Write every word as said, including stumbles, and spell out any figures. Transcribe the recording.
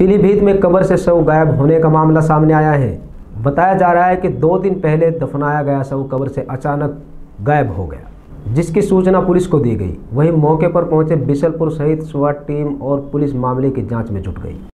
पीलीभीत में कब्र से शव गायब होने का मामला सामने आया है। बताया जा रहा है कि दो दिन पहले दफनाया गया शव कब्र से अचानक गायब हो गया, जिसकी सूचना पुलिस को दी गई। वहीं मौके पर पहुंचे बिशलपुर सहित स्वाट टीम और पुलिस मामले की जांच में जुट गई।